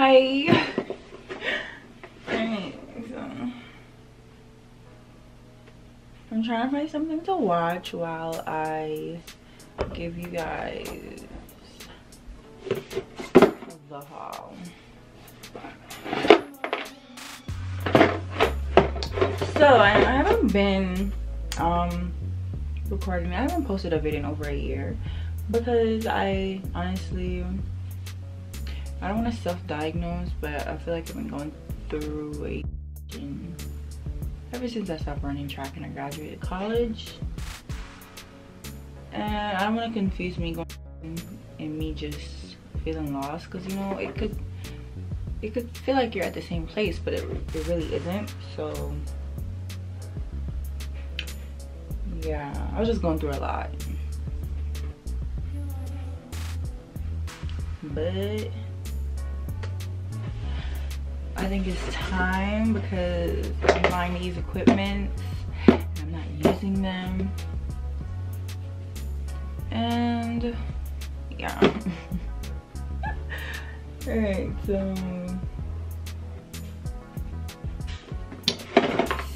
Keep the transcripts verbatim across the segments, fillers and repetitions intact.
Hi. Alright, so I'm trying to find something to watch while I give you guys the haul. So I, I haven't been um recording. I haven't posted a video in over a year because I honestly I don't want to self-diagnose, but I feel like I've been going through a thing ever since I stopped running track and I graduated college. And I don't want to confuse me going and me just feeling lost, because you know it could it could feel like you're at the same place, but it, it really isn't. So yeah, I was just going through a lot, but I think it's time because I'm buying these equipments and I'm not using them. And yeah. Alright, so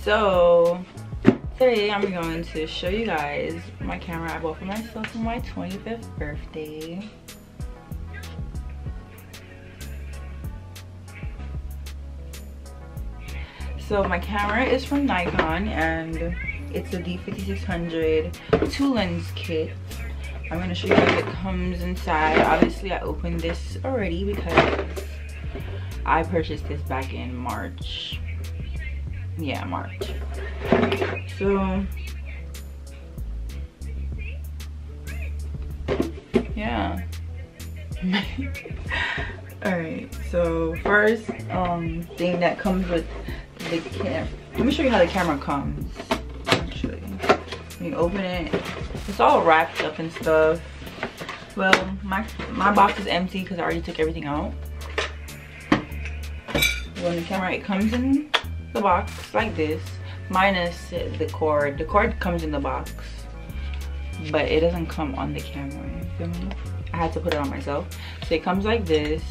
So today I'm going to show you guys my camera I bought for myself for my twenty-fifth birthday. So my camera is from Nikon and it's a D fifty-six hundred two lens kit. I'm going to show you guys what it comes inside. Obviously I opened this already because I purchased this back in March. Yeah, March. So yeah. Alright, so first um thing that comes with the camera. Let me show you how the camera comes. Actually, you open it, it's all wrapped up and stuff. Well, my my box is empty because I already took everything out. When the camera, it comes in the box like this, minus the cord. The cord comes in the box, but it doesn't come on the camera. You feel me? I had to put it on myself. So it comes like this.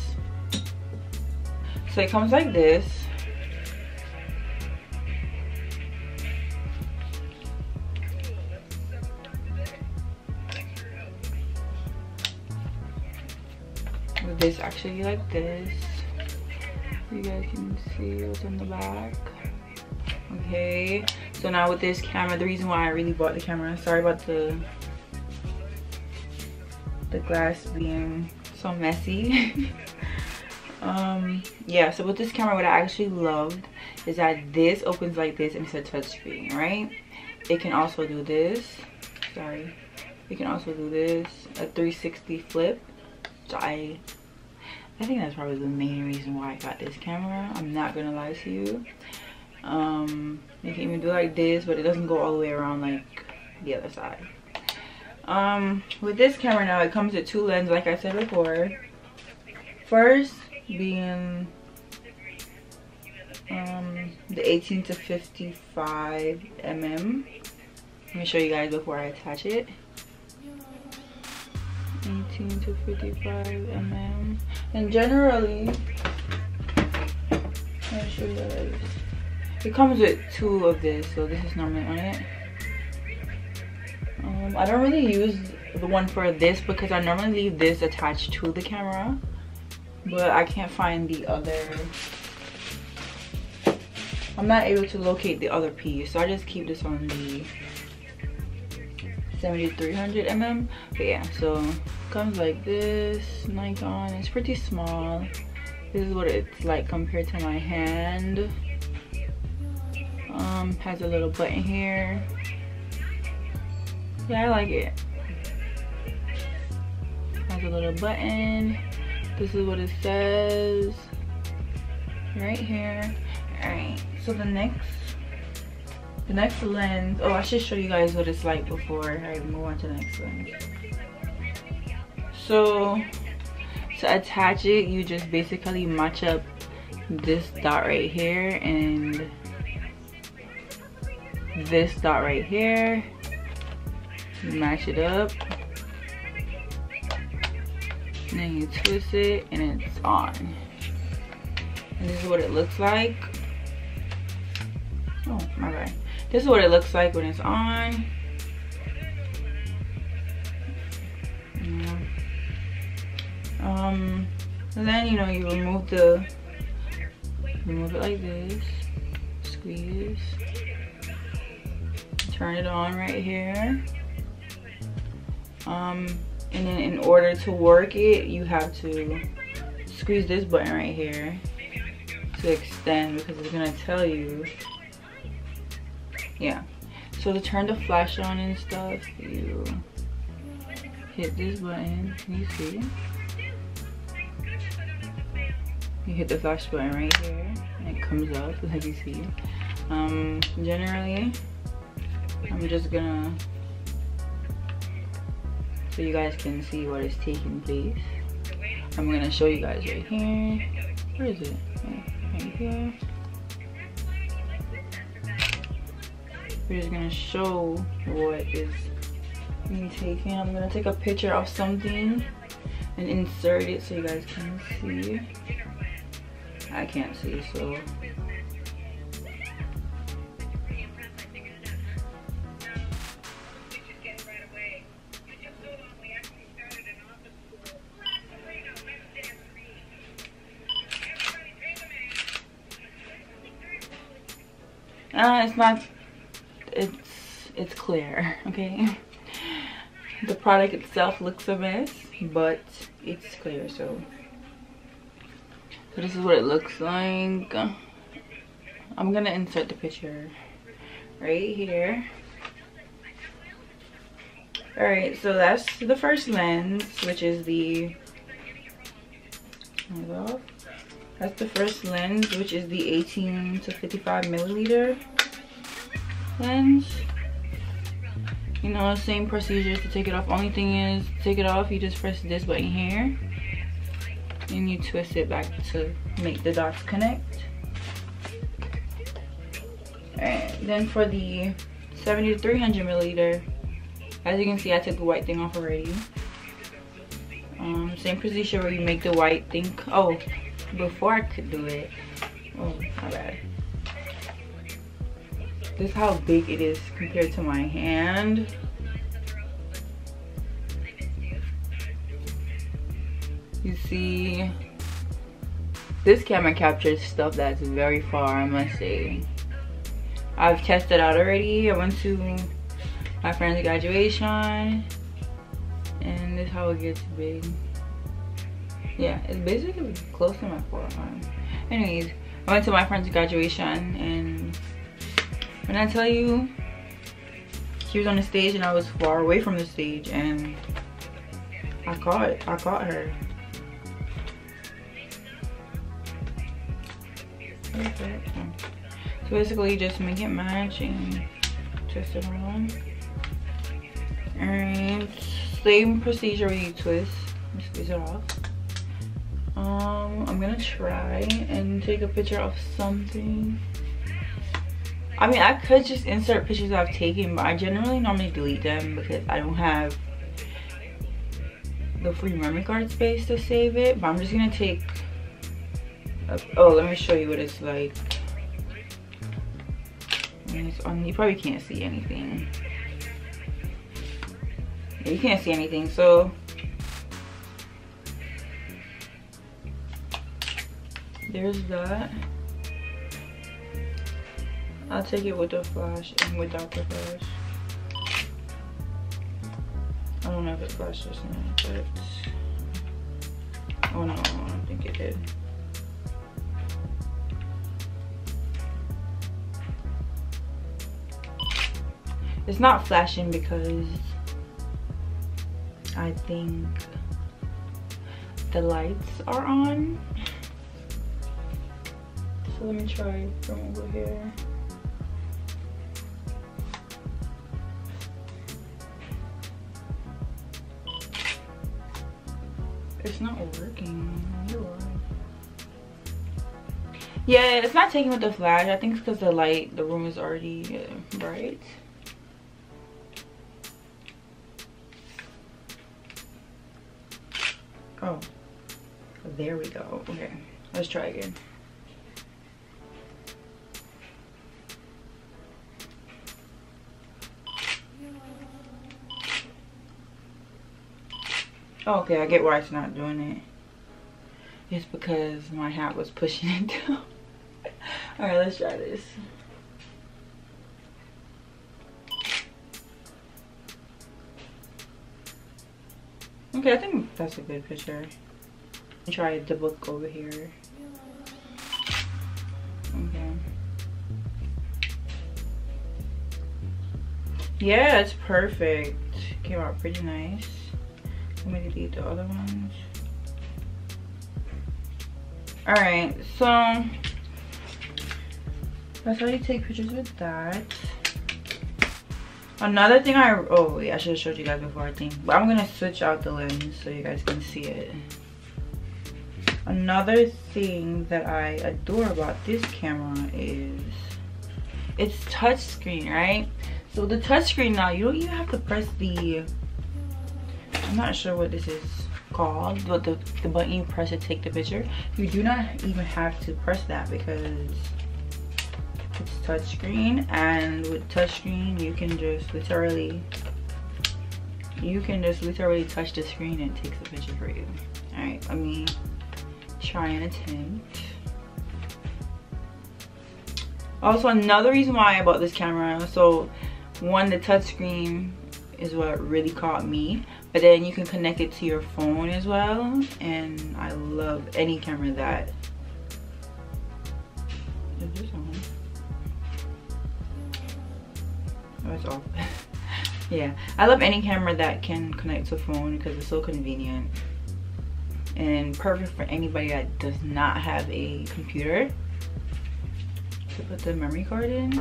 So it comes like this. This actually like this. You guys can see what's in the back. Okay, so now with this camera, the reason why I really bought the camera, sorry about the the glass being so messy. Um yeah, so with this camera, what I actually loved is that this opens like this and it's a touch screen, right? It can also do this. Sorry, it can also do this, a three sixty flip. I I think that's probably the main reason why I got this camera. I'm not gonna lie to you. Um, you can even do like this, but it doesn't go all the way around like the other side. Um, with this camera now, it comes with two lenses, like I said before. First being um, the eighteen to fifty-five millimeter. Let me show you guys before I attach it. eighteen to fifty-five millimeter, and generally, I'll show you guys. It comes with two of this, so this is normally on it. Um, I don't really use the one for this because I normally leave this attached to the camera, but I can't find the other. I'm not able to locate the other piece, so I just keep this on the seventy-three hundred millimeter. But yeah, so comes like this. Nikon, it's pretty small. This is what it's like compared to my hand. Um has a little button here. Yeah, I like it. Has a little button. This is what it says right here. All right, so the next The next lens, oh, I should show you guys what it's like before I move on to the next lens. So, to attach it, you just basically match up this dot right here and this dot right here. You match it up. And then you twist it and it's on. and this is what it looks like. Oh my god, this is what it looks like when it's on. Yeah. Um then you know, you remove the remove it like this, squeeze, turn it on right here. Um and then in order to work it, you have to squeeze this button right here to extend, because it's gonna tell you. Yeah, so to turn the flash on and stuff, you hit this button. Can you see? You hit the flash button right here and it comes up, like you see. Um generally I'm just gonna, so you guys can see what is taking place, I'm gonna show you guys right here. Where is it? Right here. We're just gonna show what is being taken. I'm gonna take a picture of something and insert it so you guys can see. I can't see, so Uh, it's not, it's, it's clear, okay? The product itself looks a mess, but it's clear, so. So this is what it looks like. I'm gonna insert the picture right here. Alright, so that's the first lens, which is the, that's the first lens, which is the eighteen to fifty-five milliliter lens. You know, same procedure to take it off. Only thing is, to take it off, you just press this button here and you twist it back to make the dots connect. Alright, then for the seventy to three hundred milliliter, as you can see, I took the white thing off already. Um, same procedure where you make the white thing. Oh, before I could do it, oh my bad. This is how big it is compared to my hand. You see, this camera captures stuff that's very far, I must say. I've tested out already. I went to my friend's graduation, and this is how it gets big. Yeah, it's basically close to my forearm. Anyways, I went to my friend's graduation, and when I tell you, she was on the stage and I was far away from the stage, and I caught it. I caught her. So basically, just make it match and twist it around. Alright, same procedure where you twist and squeeze it off. Um, I'm gonna try and take a picture of something. I mean, I could just insert pictures I've taken, but I generally normally delete them because I don't have the free memory card space to save it. But I'm just gonna take a, oh, let me show you what it's like. And it's on, you probably can't see anything. Yeah, you can't see anything, so there's that. I'll take it with the flash and without the flash. I don't know if it flashed or something, but oh no, I don't think it did. It's not flashing because I think the lights are on. Let me try from over here. It's not working. Yeah, it's not taking with the flash. I think it's because the light, the room is already uh, bright. Oh, there we go. Okay, let's try again. Okay, I get why it's not doing it. It's because my hat was pushing it down. Alright, let's try this. Okay, I think that's a good picture. Try the book over here. Okay. Yeah, it's perfect. Came out pretty nice. Let me delete the other ones. Alright, so that's how you take pictures with that. Another thing I, oh wait, I should have showed you guys before I think. But I'm gonna switch out the lens so you guys can see it. Another thing that I adore about this camera is it's touchscreen, right? So the touchscreen now, you don't even have to press the, I'm not sure what this is called, but the, the button you press to take the picture. You do not even have to press that because it's touchscreen, and with touchscreen you can just literally you can just literally touch the screen and it takes the picture for you. All right, let me try and attempt. Also, another reason why I bought this camera, so one, the touchscreen is what really caught me, but then you can connect it to your phone as well, and I love any camera that is this one. Oh, it's off. Yeah, I love any camera that can connect to a phone because it's so convenient and perfect for anybody that does not have a computer. To put the memory card in.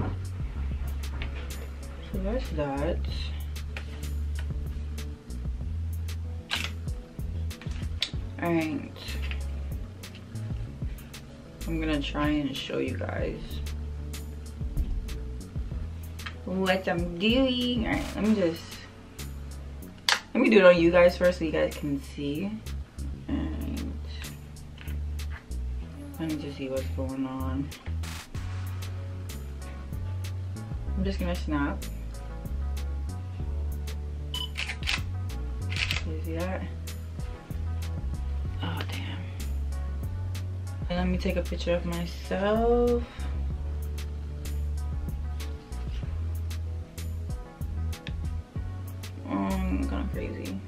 So that's that. Alright. I'm gonna try and show you guys what I'm doing. Alright, let me just let me do it on you guys first so you guys can see. And let me just see what's going on. I'm just gonna snap. You see that? Oh damn. And let me take a picture of myself. I'm going crazy.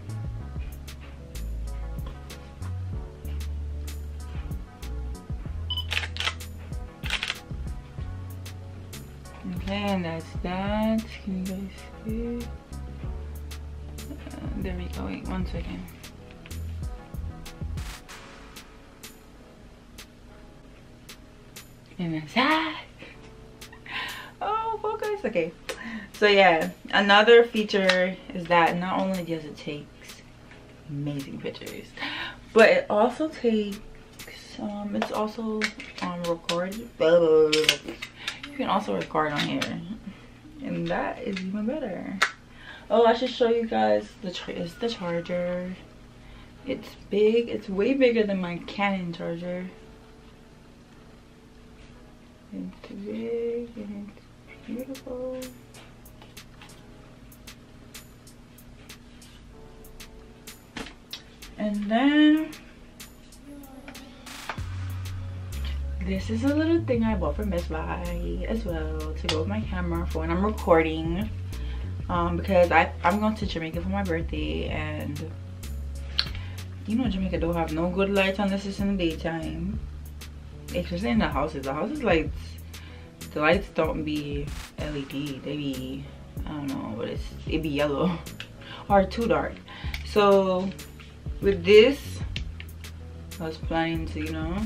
Okay, and that's that. Can you guys see? Uh, there we go. Wait, one second. And that's that. Oh, focus. Okay. So yeah, another feature is that not only does it take amazing pictures, but it also takes, um, it's also on record. You can also record on here, and that is even better. Oh, I should show you guys the ch it's the charger. It's big. It's way bigger than my Canon charger. It's big and it's beautiful. And then this is a little thing I bought from Miss Vi as well to go with my camera for when I'm recording, um, because I, I'm going to Jamaica for my birthday, and you know Jamaica don't have no good lights unless it's in the daytime, especially in the houses. The houses lights, the lights don't be L E D, they be, I don't know, but it's, it be yellow or too dark. So with this, I was planning to, you know,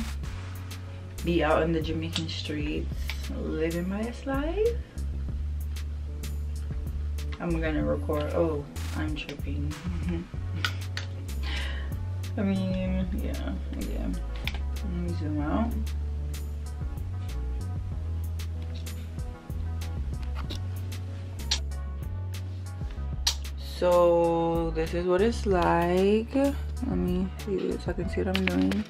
be out in the Jamaican streets, living my best life. I'm gonna record. Oh, I'm tripping. I mean, yeah, yeah. Let me zoom out. So this is what it's like. Let me see this so I can see what I'm doing.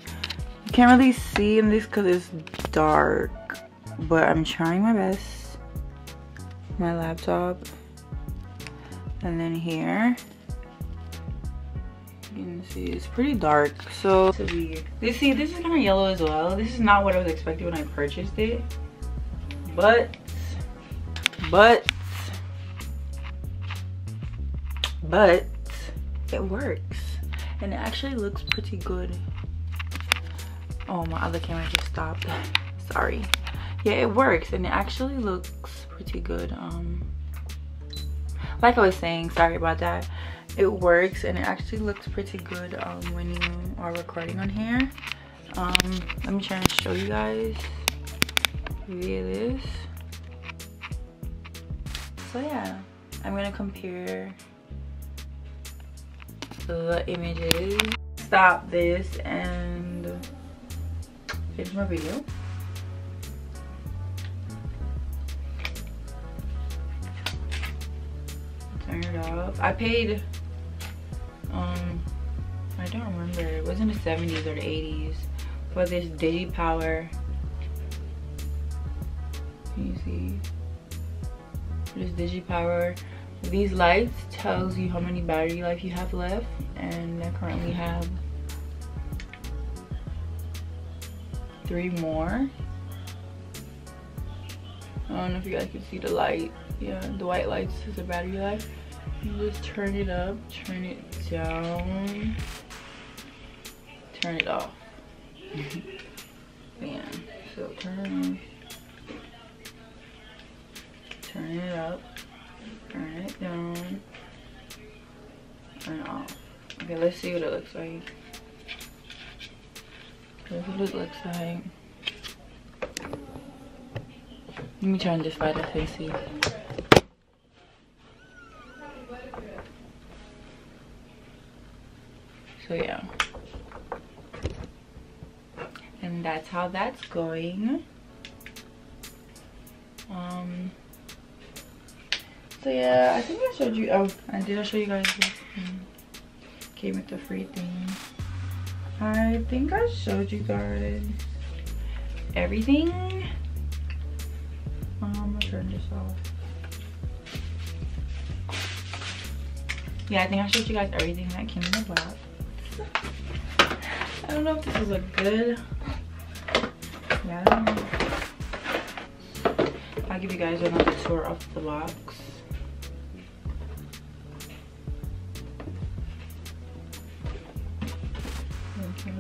You can't really see in this because it's dark, but I'm trying my best. My laptop, and then here you can see it's pretty dark. So to be, you see this is kind of yellow as well. This is not what I was expecting when I purchased it, but but but it works and it actually looks pretty good. Oh, my other camera just stopped. Sorry. Yeah, it works and it actually looks pretty good. Um like I was saying, sorry about that. It works and it actually looks pretty good um when you are recording on here. Um let me try and show you guys via this. So yeah, I'm gonna compare the images, stop this and finish my video. Turn it off. I paid um I don't remember, it was in the seventies or the eighties for this DigiPower. Can you see this DigiPower? These lights tells you how many battery life you have left, and I currently have three more. I don't know if you guys can see the light. Yeah, the white lights is the battery life. You just turn it up, turn it down, turn it off. Man, so turn it off, turn it up, turn it down, turn it off. Okay, let's see what it looks like. That's what it looks like. Let me try and just find it so you see. So yeah, and that's how that's going. Um. So yeah, I think I showed you. Oh, I did I show you guys this thing? Came with the free thing. I think I showed you guys everything. Um, I'm gonna turn this off. Yeah, I think I showed you guys everything that came in the box. I don't know if this is a good, yeah, I don't know. I'll give you guys another tour of the box. Thank you.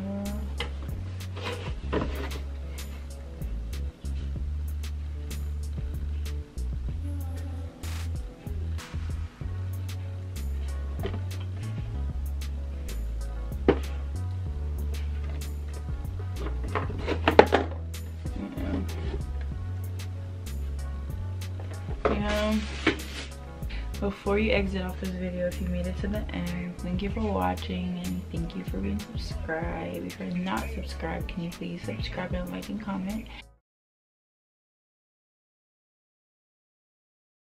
Before you exit off this video, if you made it to the end, thank you for watching and thank you for being subscribed. If you're not subscribed, can you please subscribe and like and comment.